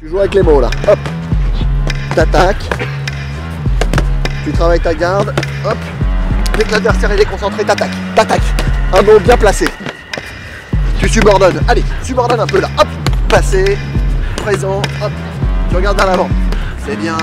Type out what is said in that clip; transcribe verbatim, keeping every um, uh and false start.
Tu joues avec les mots là, hop, t'attaques, tu travailles ta garde, hop, dès que l'adversaire est déconcentré, t'attaques, t'attaques, un bond bien placé, tu subordonnes, allez, subordonne un peu là, hop, passé, présent, hop, tu regardes vers l'avant, c'est bien.